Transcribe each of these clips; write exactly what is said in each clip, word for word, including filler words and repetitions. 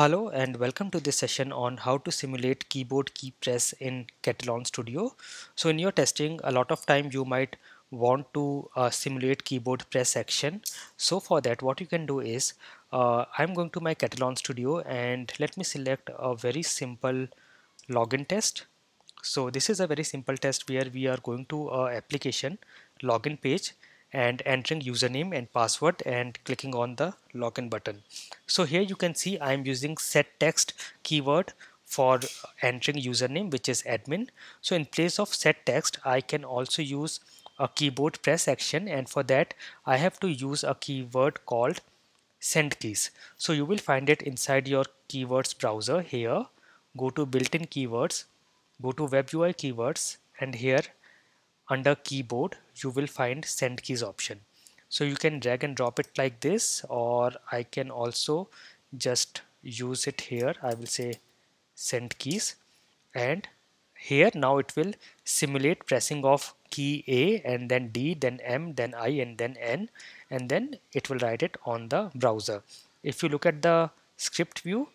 Hello and welcome to this session on how to simulate keyboard key press in Katalon Studio. So in your testing, a lot of time you might want to uh, simulate keyboard press action. So for that, what you can do is uh, I'm going to my Katalon Studio and let me select a very simple login test. So this is a very simple test where we are going to uh, application login page and entering username and password and clicking on the login button. So here you can see I am using set text keyword for entering username, which is admin. So in place of set text, I can also use a keyboard press action, and for that I have to use a keyword called send keys. So you will find it inside your keywords browser. Here, go to built-in keywords, go to WebUI keywords, and here under keyboard you will find send keys option. So you can drag and drop it like this, or I can also just use it here. I will say send keys, and here now it will simulate pressing of key A and then D, then M, then I, and then N, and then it will write it on the browser. If you look at the script view,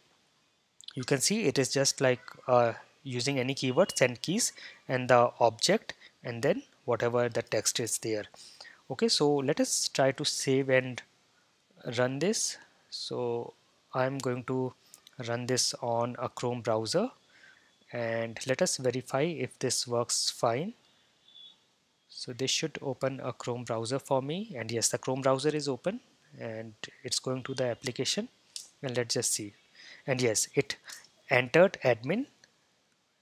you can see it is just like uh, using any keyword send keys and the object and then whatever the text is there. Okay, so let us try to save and run this. So I'm going to run this on a Chrome browser and let us verify if this works fine. So this should open a Chrome browser for me, and yes, the Chrome browser is open and it's going to the application, and let's just see. And yes, it entered admin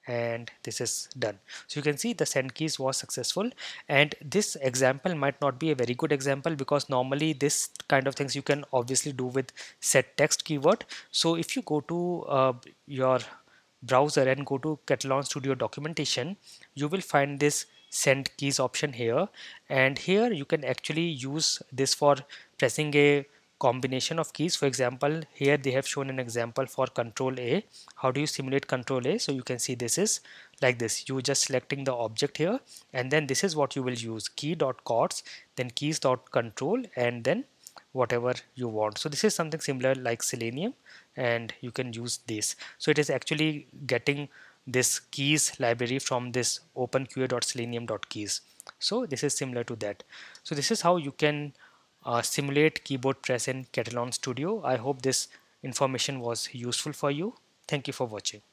and this is done. So you can see the send keys was successful, and this example might not be a very good example because normally this kind of things you can obviously do with set text keyword. So if you go to uh, your browser and go to Katalon Studio documentation, you will find this send keys option here, and here you can actually use this for pressing a combination of keys. For example, here they have shown an example for control A. How do you simulate control A? So you can see this is like this. You just selecting the object here, and then this is what you will use: key.chords, then keys.control, and then whatever you want. So this is something similar like Selenium, and you can use this. So it is actually getting this keys library from this openqa.selenium.keys. So this is similar to that. So this is how you can Uh, simulate keyboard press in Katalon Studio. I hope this information was useful for you. Thank you for watching.